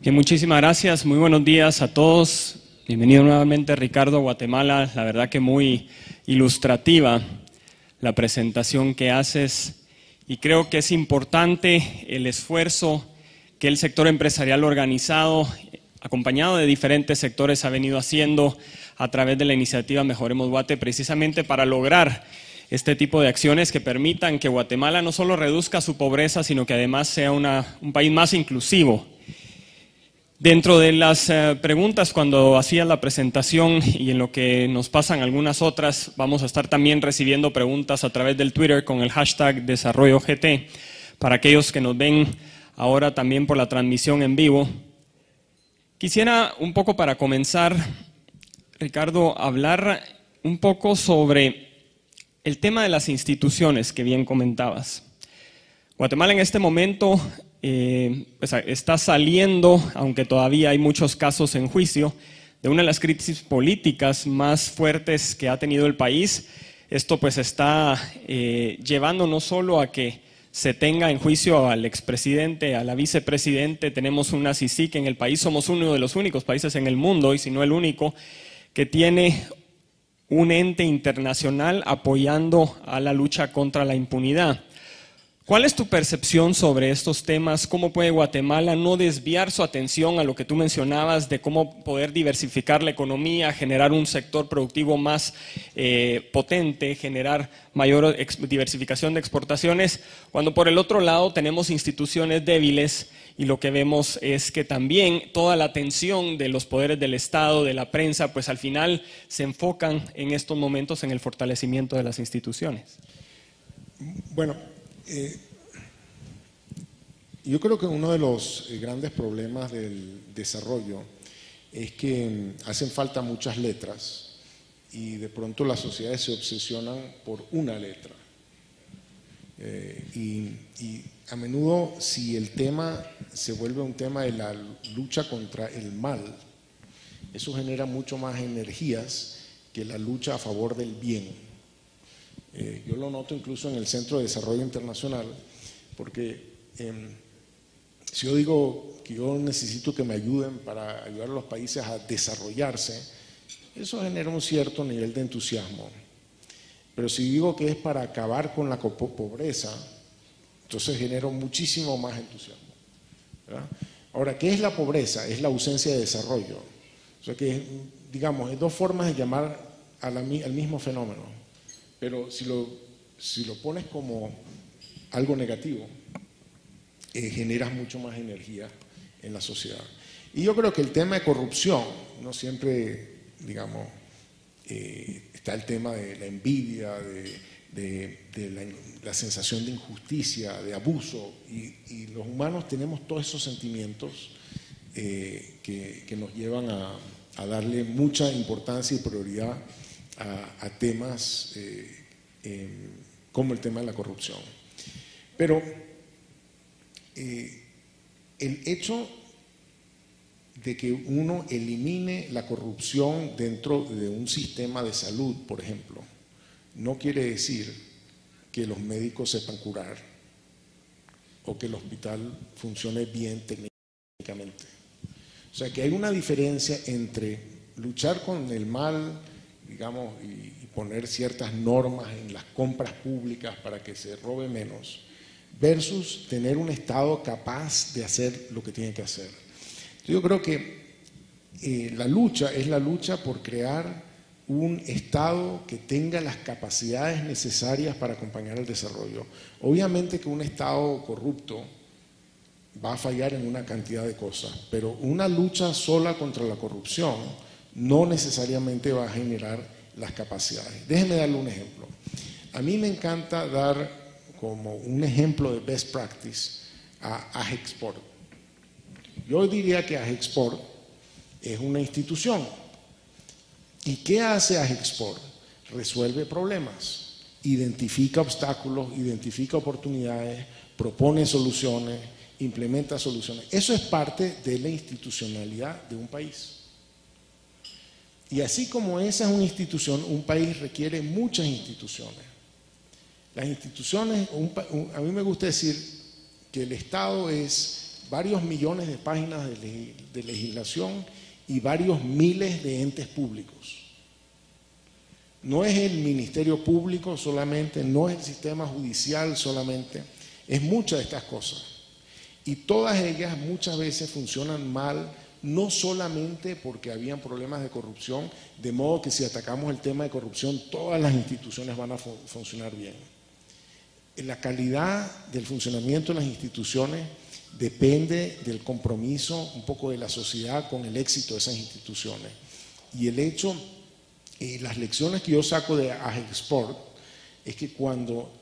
Bien, muchísimas gracias, muy buenos días a todos. Bienvenido nuevamente Ricardo, Guatemala. La verdad que muy ilustrativa la presentación que haces y creo que es importante el esfuerzo que el sector empresarial organizado, acompañado de diferentes sectores, ha venido haciendo a través de la iniciativa Mejoremos Guate, precisamente para lograr este tipo de acciones que permitan que Guatemala no solo reduzca su pobreza, sino que además sea un país más inclusivo. Dentro de las preguntas cuando hacía la presentación y en lo que nos pasan algunas otras, vamos a estar también recibiendo preguntas a través del Twitter con el hashtag DesarrolloGT, para aquellos que nos ven ahora también por la transmisión en vivo. Quisiera un poco para comenzar, Ricardo, hablar un poco sobre el tema de las instituciones que bien comentabas. Guatemala en este momento está saliendo, aunque todavía hay muchos casos en juicio, de una de las crisis políticas más fuertes que ha tenido el país. Esto pues está llevando no solo a que se tenga en juicio al expresidente, a la vicepresidente, tenemos una CICIC en el país, somos uno de los únicos países en el mundo, y si no el único, que tiene un ente internacional apoyando a la lucha contra la impunidad. ¿Cuál es tu percepción sobre estos temas? ¿Cómo puede Guatemala no desviar su atención a lo que tú mencionabas de cómo poder diversificar la economía, generar un sector productivo más potente, generar mayor diversificación de exportaciones, cuando por el otro lado tenemos instituciones débiles y lo que vemos es que también toda la atención de los poderes del Estado, de la prensa, pues al final se enfocan en estos momentos en el fortalecimiento de las instituciones? Bueno. Yo creo que uno de los grandes problemas del desarrollo es que hacen falta muchas letras y de pronto las sociedades se obsesionan por una letra. Y a menudo, si el tema se vuelve un tema de la lucha contra el mal, eso genera mucho más energías que la lucha a favor del bien. Yo lo noto incluso en el Centro de Desarrollo Internacional, porque si yo digo que yo necesito que me ayuden para ayudar a los países a desarrollarse, eso genera un cierto nivel de entusiasmo. Pero si digo que es para acabar con la pobreza, entonces genera muchísimo más entusiasmo, ¿verdad? Ahora, ¿qué es la pobreza? Es la ausencia de desarrollo. O sea que, digamos, hay dos formas de llamar al mismo fenómeno. Pero si lo pones como algo negativo, generas mucho más energía en la sociedad. Y yo creo que el tema de corrupción, no siempre, digamos, está el tema de la envidia, de la sensación de injusticia, de abuso, y los humanos tenemos todos esos sentimientos que nos llevan a darle mucha importancia y prioridad a temas como el tema de la corrupción. Pero el hecho de que uno elimine la corrupción dentro de un sistema de salud, por ejemplo, no quiere decir que los médicos sepan curar o que el hospital funcione bien técnicamente. O sea que hay una diferencia entre luchar con el mal, digamos, y poner ciertas normas en las compras públicas para que se robe menos, versus tener un Estado capaz de hacer lo que tiene que hacer. Yo creo que la lucha es la lucha por crear un Estado que tenga las capacidades necesarias para acompañar el desarrollo. Obviamente que un Estado corrupto va a fallar en una cantidad de cosas, pero una lucha sola contra la corrupción no necesariamente va a generar las capacidades. Déjenme darle un ejemplo. A mí me encanta dar como un ejemplo de best practice a AGEXPORT. Yo diría que AGEXPORT es una institución. ¿Y qué hace AGEXPORT? Resuelve problemas, identifica obstáculos, identifica oportunidades, propone soluciones, implementa soluciones. Eso es parte de la institucionalidad de un país. Y así como esa es una institución, un país requiere muchas instituciones. Las instituciones, a mí me gusta decir que el Estado es varios millones de páginas de legislación y varios miles de entes públicos. No es el Ministerio Público solamente, no es el sistema judicial solamente, es muchas de estas cosas. Y todas ellas muchas veces funcionan mal, no solamente porque habían problemas de corrupción, de modo que si atacamos el tema de corrupción, todas las instituciones van a funcionar bien. La calidad del funcionamiento de las instituciones depende del compromiso un poco de la sociedad con el éxito de esas instituciones. Y el hecho, las lecciones que yo saco de AGEXPORT es que cuando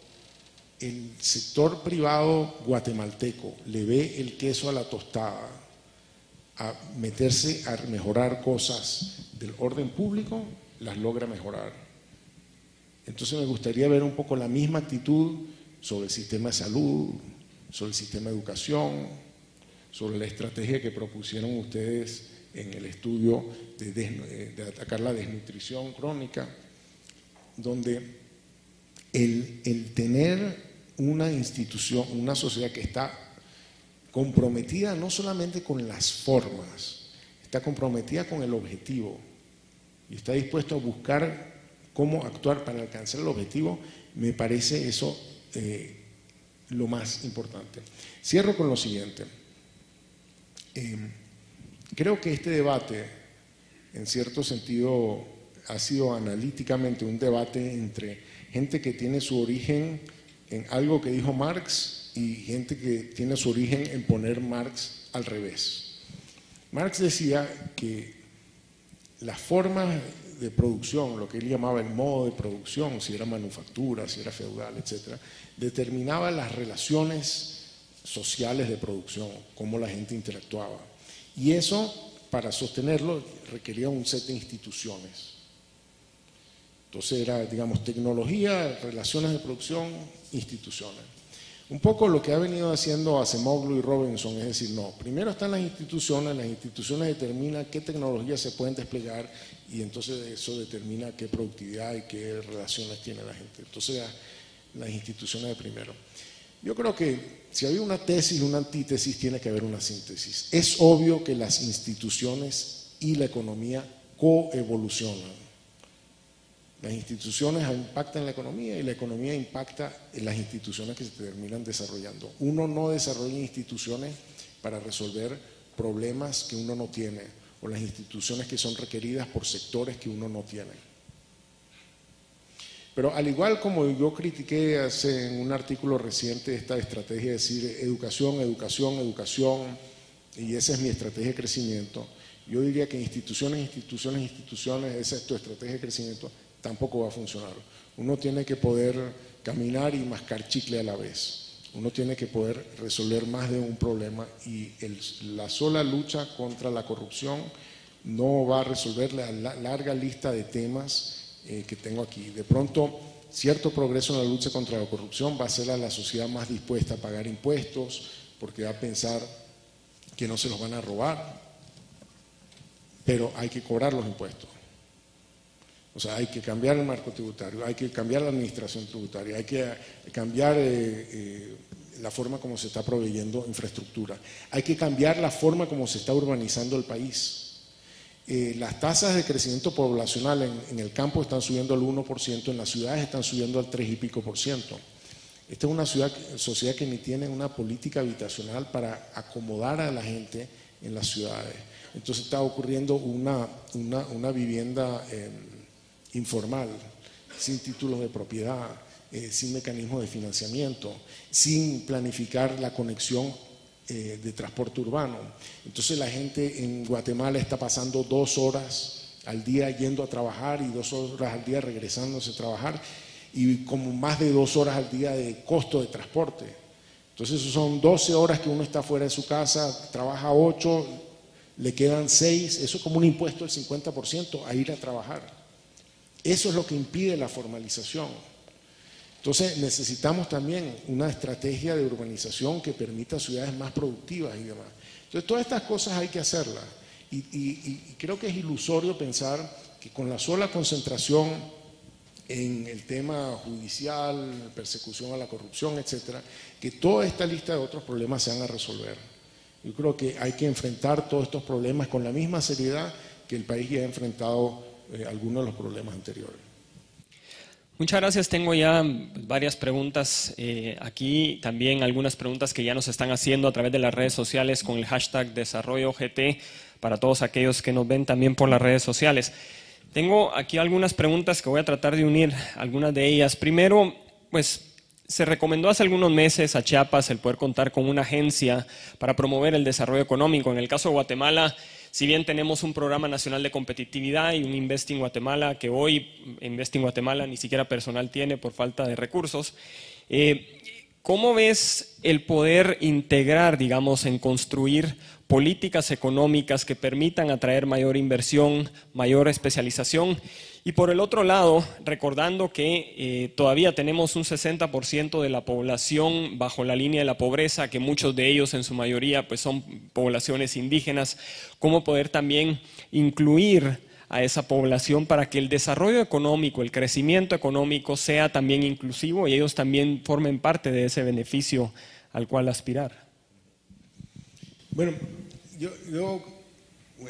el sector privado guatemalteco le ve el queso a la tostada, a meterse a mejorar cosas del orden público, las logra mejorar. Entonces me gustaría ver un poco la misma actitud sobre el sistema de salud, sobre el sistema de educación, sobre la estrategia que propusieron ustedes en el estudio de atacar la desnutrición crónica, donde el tener una institución, una sociedad que está comprometida no solamente con las formas, está comprometida con el objetivo y está dispuesto a buscar cómo actuar para alcanzar el objetivo, me parece eso lo más importante. Cierro con lo siguiente. Creo que este debate, en cierto sentido, ha sido analíticamente un debate entre gente que tiene su origen en algo que dijo Marx y gente que tiene su origen en poner Marx al revés. Marx decía que las formas de producción, lo que él llamaba el modo de producción, si era manufactura, si era feudal, etc., determinaba las relaciones sociales de producción, cómo la gente interactuaba. Y eso, para sostenerlo, requería un set de instituciones. Entonces era, digamos, tecnología, relaciones de producción, instituciones. Un poco lo que ha venido haciendo Acemoglu y Robinson, es decir, no, primero están las instituciones determinan qué tecnologías se pueden desplegar y entonces eso determina qué productividad y qué relaciones tiene la gente. Entonces las instituciones de primero. Yo creo que si había una tesis, una antítesis, tiene que haber una síntesis. Es obvio que las instituciones y la economía coevolucionan. Las instituciones impactan la economía y la economía impacta en las instituciones que se terminan desarrollando. Uno no desarrolla instituciones para resolver problemas que uno no tiene o las instituciones que son requeridas por sectores que uno no tiene. Pero al igual como yo critiqué hace en un artículo reciente esta estrategia de decir educación, educación, educación, y esa es mi estrategia de crecimiento, yo diría que instituciones, instituciones, instituciones, esa es tu estrategia de crecimiento, tampoco va a funcionar. Uno tiene que poder caminar y mascar chicle a la vez. Uno tiene que poder resolver más de un problema y la sola lucha contra la corrupción no va a resolver la larga lista de temas que tengo aquí. De pronto, cierto progreso en la lucha contra la corrupción va a hacer a la sociedad más dispuesta a pagar impuestos porque va a pensar que no se los van a robar, pero hay que cobrar los impuestos. O sea, hay que cambiar el marco tributario, hay que cambiar la administración tributaria, hay que cambiar la forma como se está proveyendo infraestructura, hay que cambiar la forma como se está urbanizando el país. Las tasas de crecimiento poblacional en el campo están subiendo al 1%, en las ciudades están subiendo al 3% y pico. Esta es una sociedad que ni tiene una política habitacional para acomodar a la gente en las ciudades. Entonces está ocurriendo una vivienda informal, sin títulos de propiedad, sin mecanismos de financiamiento, sin planificar la conexión de transporte urbano. Entonces la gente en Guatemala está pasando 2 horas al día yendo a trabajar y 2 horas al día regresándose a trabajar y como más de 2 horas al día de costo de transporte. Entonces eso son 12 horas que uno está fuera de su casa, trabaja 8, le quedan 6, eso es como un impuesto del 50% a ir a trabajar. Eso es lo que impide la formalización. Entonces necesitamos también una estrategia de urbanización que permita ciudades más productivas y demás. Entonces todas estas cosas hay que hacerlas y creo que es ilusorio pensar que con la sola concentración en el tema judicial, persecución a la corrupción, etcétera, que toda esta lista de otros problemas se van a resolver. Yo creo que hay que enfrentar todos estos problemas con la misma seriedad que el país ya ha enfrentado algunos de los problemas anteriores. Muchas gracias. Tengo ya varias preguntas aquí, también algunas preguntas que ya nos están haciendo a través de las redes sociales con el hashtag DesarrolloGT, para todos aquellos que nos ven también por las redes sociales. Tengo aquí algunas preguntas que voy a tratar de unir, algunas de ellas. Primero, pues se recomendó hace algunos meses a Chiapas el poder contar con una agencia para promover el desarrollo económico. En el caso de Guatemala, si bien tenemos un programa nacional de competitividad y un Invest in Guatemala, que hoy Invest in Guatemala ni siquiera personal tiene por falta de recursos, ¿cómo ves el poder integrar, digamos, en construir políticas económicas que permitan atraer mayor inversión, mayor especialización? Y por el otro lado, recordando que todavía tenemos un 60% de la población bajo la línea de la pobreza, que muchos de ellos en su mayoría pues son poblaciones indígenas, ¿cómo poder también incluir a esa población para que el desarrollo económico, el crecimiento económico sea también inclusivo y ellos también formen parte de ese beneficio al cual aspirar? Bueno, yo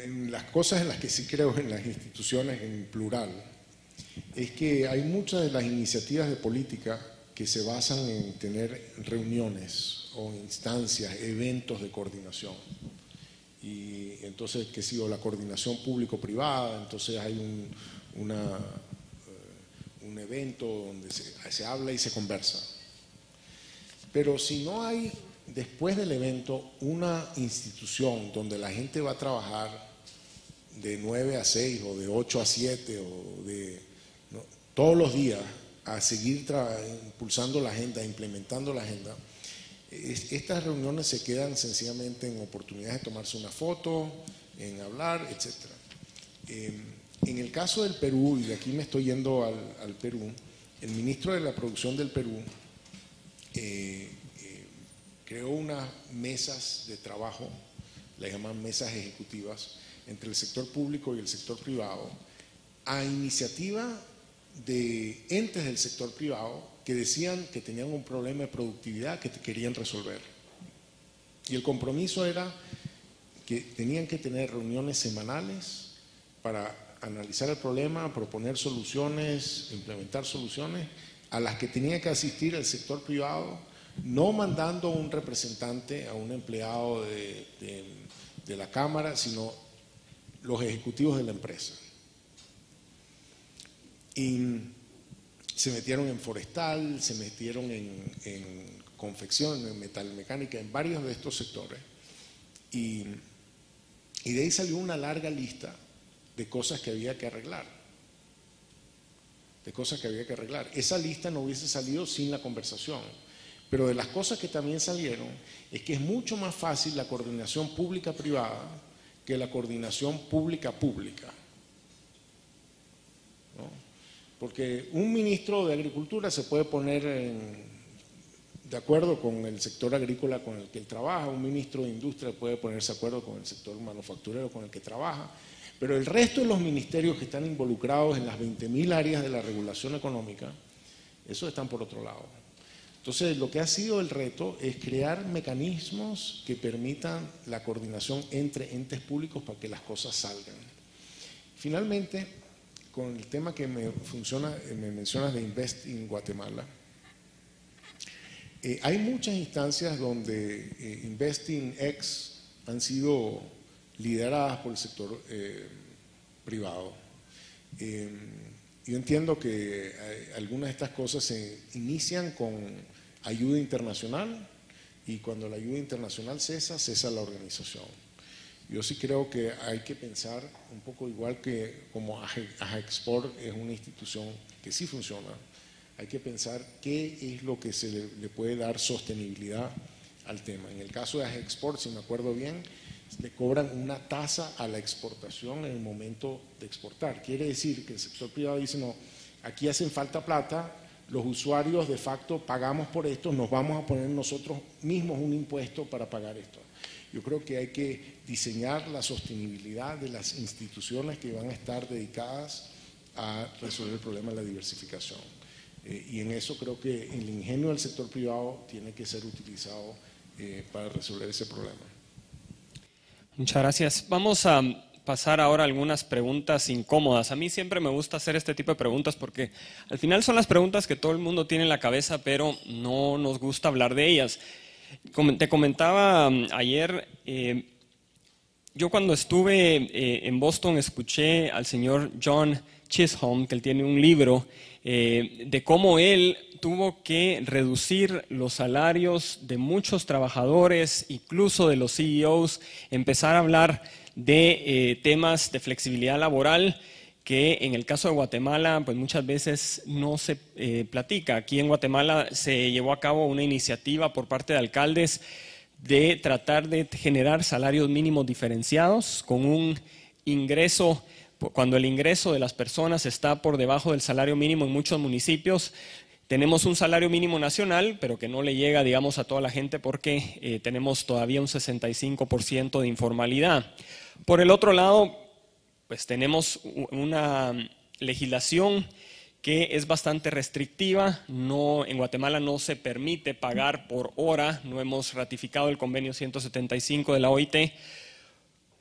en las cosas en las que sí creo en las instituciones en plural, es que hay muchas de las iniciativas de política que se basan en tener reuniones o instancias, eventos de coordinación. Y entonces, que sí, o la coordinación público-privada, entonces hay un evento donde se habla y se conversa. Pero si no hay, después del evento, una institución donde la gente va a trabajar de 9 a 6 o de 8 a 7 o de todos los días a seguir impulsando la agenda, implementando la agenda, estas reuniones se quedan sencillamente en oportunidades de tomarse una foto, en hablar, etc. En el caso del Perú, y de aquí me estoy yendo al Perú, el ministro de la Producción del Perú creó unas mesas de trabajo, las llaman mesas ejecutivas, entre el sector público y el sector privado, a iniciativa de entes del sector privado que decían que tenían un problema de productividad que querían resolver. Y el compromiso era que tenían que tener reuniones semanales para analizar el problema, proponer soluciones, implementar soluciones, a las que tenía que asistir el sector privado, no mandando un representante a un empleado de la Cámara, sino los ejecutivos de la empresa. Y se metieron en forestal, se metieron en confección, en metalmecánica, en varios de estos sectores. Y de ahí salió una larga lista de cosas que había que arreglar. Esa lista no hubiese salido sin la conversación. Pero de las cosas que también salieron es que es mucho más fácil la coordinación pública-privada que la coordinación pública-pública, ¿no? Porque un ministro de Agricultura se puede poner de acuerdo con el sector agrícola con el que él trabaja, un ministro de Industria puede ponerse de acuerdo con el sector manufacturero con el que trabaja, pero el resto de los ministerios que están involucrados en las 20.000 áreas de la regulación económica, esos están por otro lado. Entonces, lo que ha sido el reto es crear mecanismos que permitan la coordinación entre entes públicos para que las cosas salgan. Finalmente, con el tema que me mencionas de Invest in Guatemala, hay muchas instancias donde Invest in X han sido lideradas por el sector privado. Yo entiendo que algunas de estas cosas se inician con ayuda internacional y cuando la ayuda internacional cesa, cesa la organización. Yo sí creo que hay que pensar un poco igual que como AGEXPORT es una institución que sí funciona, hay que pensar qué es lo que se le puede dar sostenibilidad al tema. En el caso de AGEXPORT, si me acuerdo bien, le cobran una tasa a la exportación en el momento de exportar. Quiere decir que el sector privado dice, no, aquí hacen falta plata, los usuarios de facto pagamos por esto, nos vamos a poner nosotros mismos un impuesto para pagar esto. Yo creo que hay que diseñar la sostenibilidad de las instituciones que van a estar dedicadas a resolver el problema de la diversificación. Y en eso creo que el ingenio del sector privado tiene que ser utilizado para resolver ese problema. Muchas gracias. Vamos a pasar ahora algunas preguntas incómodas. A mí siempre me gusta hacer este tipo de preguntas porque al final son las preguntas que todo el mundo tiene en la cabeza, pero no nos gusta hablar de ellas. Te comentaba ayer, yo cuando estuve en Boston escuché al señor John Chisholm, que él tiene un libro, de cómo él tuvo que reducir los salarios de muchos trabajadores, incluso de los CEOs, empezar a hablar de temas de flexibilidad laboral que en el caso de Guatemala pues muchas veces no se platica. Aquí en Guatemala se llevó a cabo una iniciativa por parte de alcaldes de tratar de generar salarios mínimos diferenciados con un ingreso. Cuando el ingreso de las personas está por debajo del salario mínimo en muchos municipios, tenemos un salario mínimo nacional, pero que no le llega, digamos, a toda la gente porque tenemos todavía un 65% de informalidad. Por el otro lado, pues tenemos una legislación que es bastante restrictiva. No, en Guatemala no se permite pagar por hora, no hemos ratificado el convenio 175 de la OIT.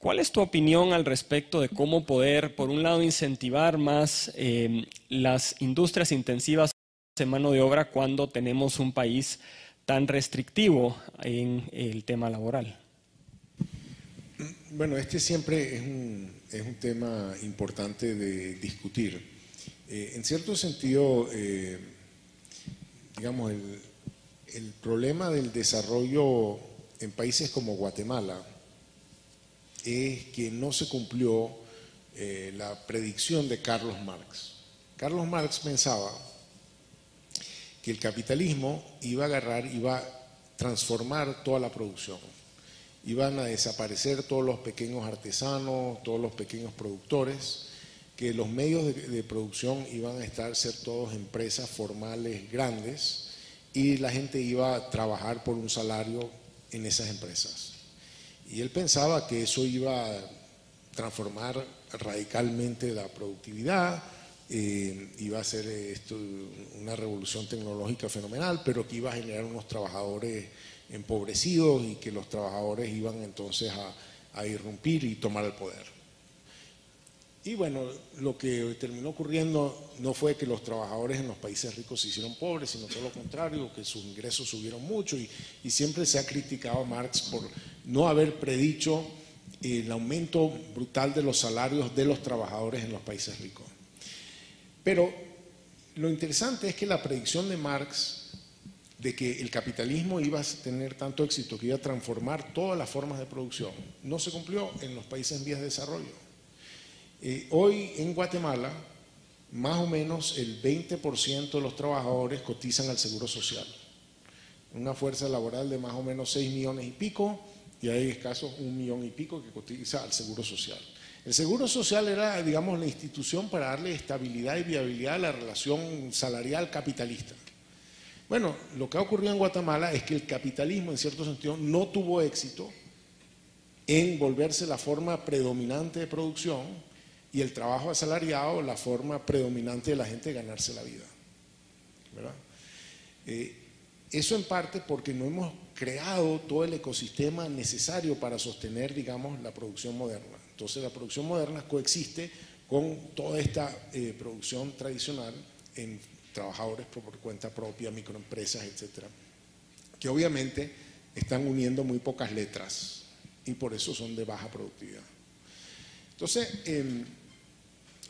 ¿Cuál es tu opinión al respecto de cómo poder, por un lado, incentivar más las industrias intensivas en mano de obra cuando tenemos un país tan restrictivo en el tema laboral? Bueno, este siempre es un tema importante de discutir. En cierto sentido, digamos, el problema del desarrollo en países como Guatemala es que no se cumplió la predicción de Carlos Marx. Carlos Marx pensaba que el capitalismo iba a transformar toda la producción. Iban a desaparecer todos los pequeños artesanos, todos los pequeños productores, que los medios de producción iban a ser todos empresas formales grandes y la gente iba a trabajar por un salario en esas empresas. Y él pensaba que eso iba a transformar radicalmente la productividad, iba a ser una revolución tecnológica fenomenal, pero que iba a generar unos trabajadores empobrecidos y que los trabajadores iban entonces a irrumpir y tomar el poder. Y bueno, lo que terminó ocurriendo no fue que los trabajadores en los países ricos se hicieron pobres, sino todo lo contrario, que sus ingresos subieron mucho y siempre se ha criticado a Marx por no haber predicho el aumento brutal de los salarios de los trabajadores en los países ricos. Pero lo interesante es que la predicción de Marx de que el capitalismo iba a tener tanto éxito que iba a transformar todas las formas de producción no se cumplió en los países en vías de desarrollo. Hoy en Guatemala más o menos el 20% de los trabajadores cotizan al Seguro Social, una fuerza laboral de más o menos 6 millones y pico, y hay escasos 1 millón y pico que cotiza al Seguro Social. El Seguro Social era, digamos, la institución para darle estabilidad y viabilidad a la relación salarial capitalista. Bueno, lo que ha ocurrido en Guatemala es que el capitalismo, en cierto sentido, no tuvo éxito en volverse la forma predominante de producción y el trabajo asalariado la forma predominante de la gente de ganarse la vida, ¿verdad? Eso en parte porque no hemos creado todo el ecosistema necesario para sostener, digamos, la producción moderna. Entonces la producción moderna coexiste con toda esta producción tradicional en trabajadores por cuenta propia, microempresas, etcétera, que obviamente están uniendo muy pocas letras y por eso son de baja productividad. Entonces,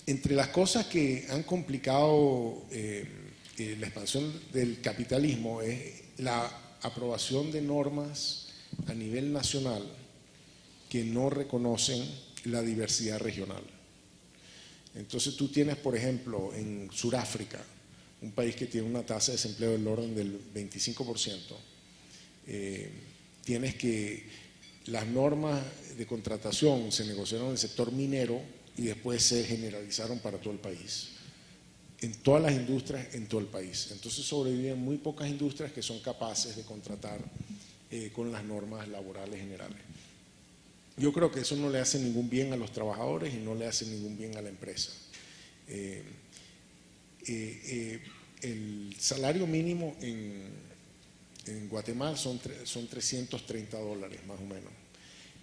entre las cosas que han complicado la expansión del capitalismo es la aprobación de normas a nivel nacional que no reconocen la diversidad regional. Entonces tú tienes, por ejemplo, en Sudáfrica, un país que tiene una tasa de desempleo del orden del 25%, tienes que las normas de contratación se negociaron en el sector minero y después se generalizaron para todo el país, en todas las industrias, en todo el país. Entonces sobreviven muy pocas industrias que son capaces de contratar con las normas laborales generales. Yo creo que eso no le hace ningún bien a los trabajadores y no le hace ningún bien a la empresa. El salario mínimo en Guatemala son $330 más o menos.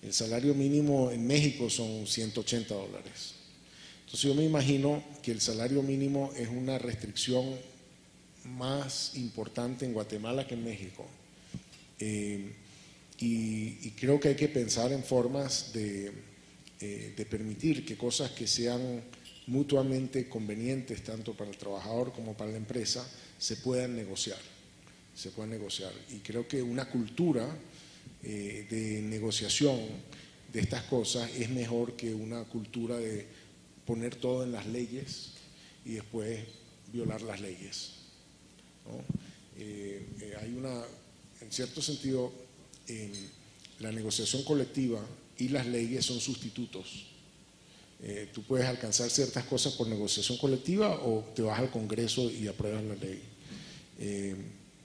El salario mínimo en México son $180. Entonces yo me imagino que el salario mínimo es una restricción más importante en Guatemala que en México. Y creo que hay que pensar en formas de permitir que cosas que sean mutuamente convenientes tanto para el trabajador como para la empresa se puedan negociar, y creo que una cultura de negociación de estas cosas es mejor que una cultura de poner todo en las leyes y después violar las leyes, ¿no? Hay una, en cierto sentido, la negociación colectiva y las leyes son sustitutos. Tú puedes alcanzar ciertas cosas por negociación colectiva o te vas al Congreso y apruebas la ley.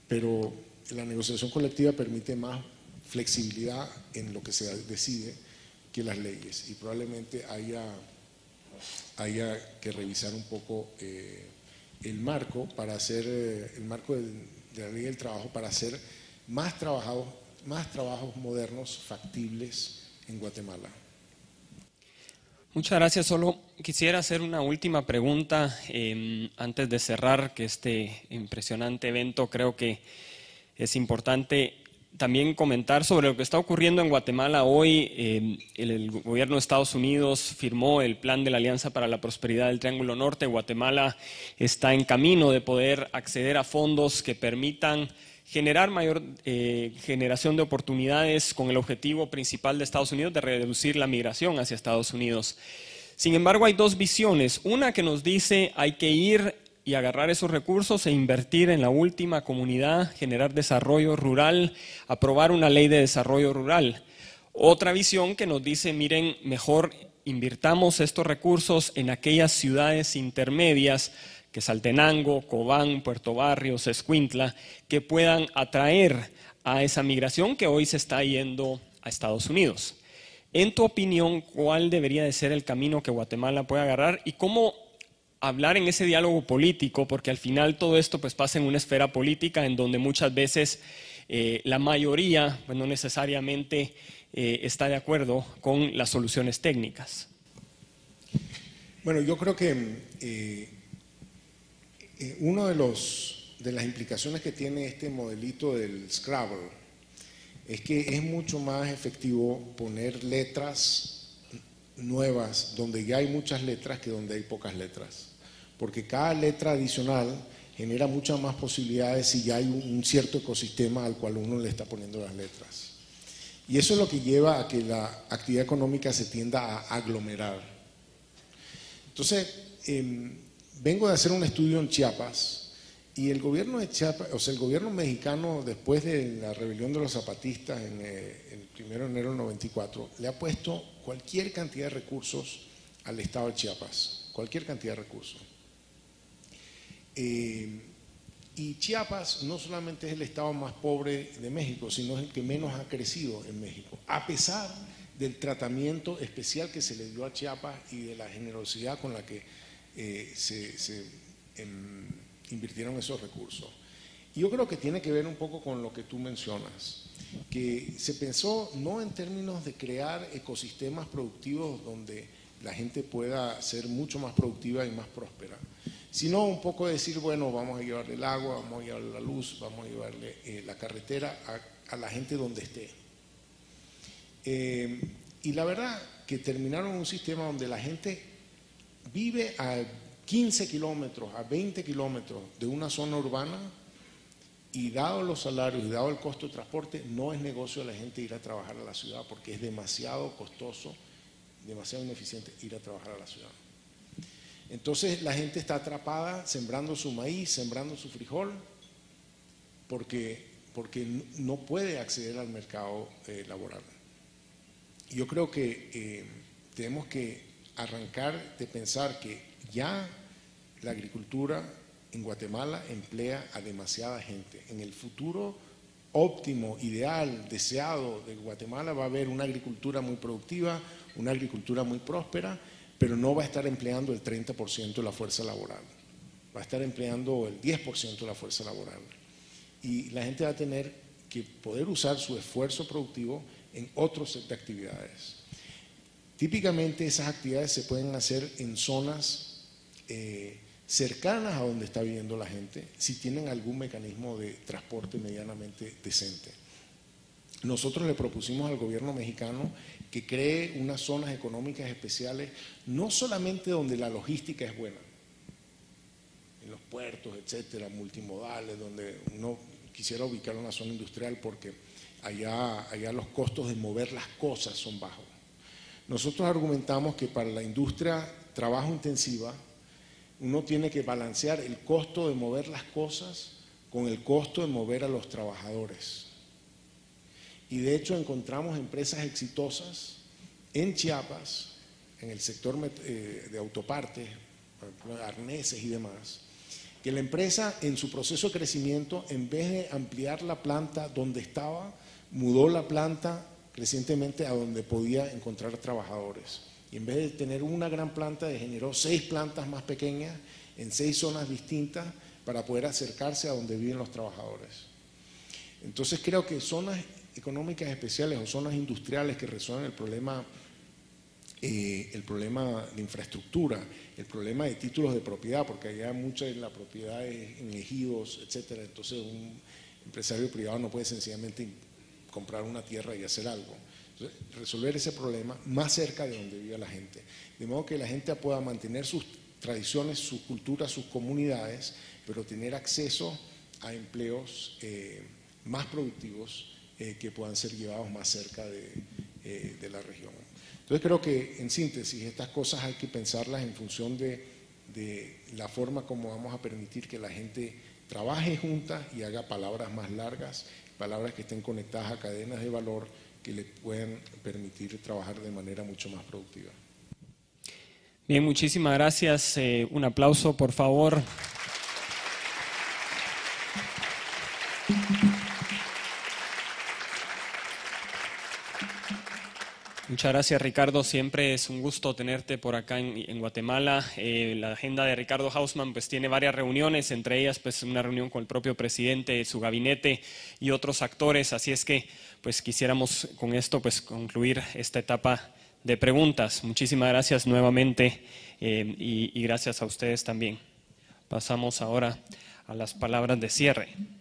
Pero la negociación colectiva permite más flexibilidad en lo que se decide que las leyes, y probablemente haya que revisar un poco el marco para hacer, el marco de la ley del trabajo para hacer más trabajos modernos factibles en Guatemala. Muchas gracias. Solo quisiera hacer una última pregunta antes de cerrar, que este impresionante evento creo que es importante también comentar sobre lo que está ocurriendo en Guatemala hoy. El gobierno de Estados Unidos firmó el plan de la Alianza para la Prosperidad del Triángulo Norte. Guatemala está en camino de poder acceder a fondos que permitan generar mayor generación de oportunidades con el objetivo principal de Estados Unidos de reducir la migración hacia Estados Unidos. Sin embargo, hay dos visiones. Una que nos dice hay que ir y agarrar esos recursos e invertir en la última comunidad, generar desarrollo rural, aprobar una ley de desarrollo rural. Otra visión que nos dice, miren, mejor invirtamos estos recursos en aquellas ciudades intermedias, que Saltenango, Cobán, Puerto Barrios, Escuintla, que puedan atraer a esa migración que hoy se está yendo a Estados Unidos. En tu opinión, ¿cuál debería de ser el camino que Guatemala puede agarrar y cómo hablar en ese diálogo político? Porque al final todo esto pues pasa en una esfera política en donde muchas veces la mayoría pues, no necesariamente está de acuerdo con las soluciones técnicas. Bueno, yo creo que una de las implicaciones que tiene este modelito del Scrabble es que es mucho más efectivo poner letras nuevas donde ya hay muchas letras que donde hay pocas letras, porque cada letra adicional genera muchas más posibilidades si ya hay un cierto ecosistema al cual uno le está poniendo las letras. Y eso es lo que lleva a que la actividad económica se tienda a aglomerar. Entonces, vengo de hacer un estudio en Chiapas y el gobierno de Chiapas, o sea, el gobierno mexicano después de la rebelión de los zapatistas en el 1 de enero del 94 le ha puesto cualquier cantidad de recursos al estado de Chiapas, cualquier cantidad de recursos. Y Chiapas no solamente es el estado más pobre de México, sino es el que menos ha crecido en México, a pesar del tratamiento especial que se le dio a Chiapas y de la generosidad con la que invirtieron esos recursos. Y yo creo que tiene que ver un poco con lo que tú mencionas, que se pensó no en términos de crear ecosistemas productivos donde la gente pueda ser mucho más productiva y más próspera, sino un poco decir, bueno, vamos a llevarle el agua, vamos a llevarle la luz, vamos a llevarle la carretera a la gente donde esté. Y la verdad que terminaron un sistema donde la gente vive a 15 kilómetros, a 20 kilómetros de una zona urbana y dado los salarios y dado el costo de transporte, no es negocio de la gente ir a trabajar a la ciudad porque es demasiado costoso, demasiado ineficiente ir a trabajar a la ciudad. Entonces la gente está atrapada sembrando su maíz, sembrando su frijol, porque no puede acceder al mercado laboral. Yo creo que tenemos que arrancar de pensar que ya la agricultura en Guatemala emplea a demasiada gente. En el futuro óptimo, ideal, deseado de Guatemala va a haber una agricultura muy productiva, una agricultura muy próspera, pero no va a estar empleando el 30% de la fuerza laboral. Va a estar empleando el 10% de la fuerza laboral. Y la gente va a tener que poder usar su esfuerzo productivo en otro set de actividades. Típicamente esas actividades se pueden hacer en zonas cercanas a donde está viviendo la gente, si tienen algún mecanismo de transporte medianamente decente. Nosotros le propusimos al gobierno mexicano que cree unas zonas económicas especiales, no solamente donde la logística es buena, en los puertos, etcétera, multimodales, donde uno quisiera ubicar una zona industrial porque allá los costos de mover las cosas son bajos. Nosotros argumentamos que para la industria trabajo intensiva uno tiene que balancear el costo de mover las cosas con el costo de mover a los trabajadores. Y de hecho encontramos empresas exitosas en Chiapas, en el sector de autopartes, arneses y demás, que la empresa en su proceso de crecimiento, en vez de ampliar la planta donde estaba, mudó la planta recientemente a donde podía encontrar trabajadores. Y en vez de tener una gran planta, generó 6 plantas más pequeñas en 6 zonas distintas para poder acercarse a donde viven los trabajadores. Entonces creo que zonas económicas especiales o zonas industriales que resuelven el problema de infraestructura, el problema de títulos de propiedad, porque allá muchas de las propiedades en ejidos, etcétera. Entonces un empresario privado no puede sencillamente comprar una tierra y hacer algo. Entonces, resolver ese problema más cerca de donde vive la gente, de modo que la gente pueda mantener sus tradiciones, sus culturas, sus comunidades, pero tener acceso a empleos más productivos que puedan ser llevados más cerca de la región. Entonces creo que, en síntesis, estas cosas hay que pensarlas en función de la forma como vamos a permitir que la gente trabaje juntas y haga palabras más largas, palabras que estén conectadas a cadenas de valor que le puedan permitir trabajar de manera mucho más productiva. Bien, muchísimas gracias. Un aplauso, por favor. Muchas gracias, Ricardo. Siempre es un gusto tenerte por acá en Guatemala. La agenda de Ricardo Hausmann pues tiene varias reuniones, entre ellas pues una reunión con el propio presidente, su gabinete y otros actores. Así es que pues quisiéramos con esto pues concluir esta etapa de preguntas. Muchísimas gracias nuevamente y gracias a ustedes también. Pasamos ahora a las palabras de cierre.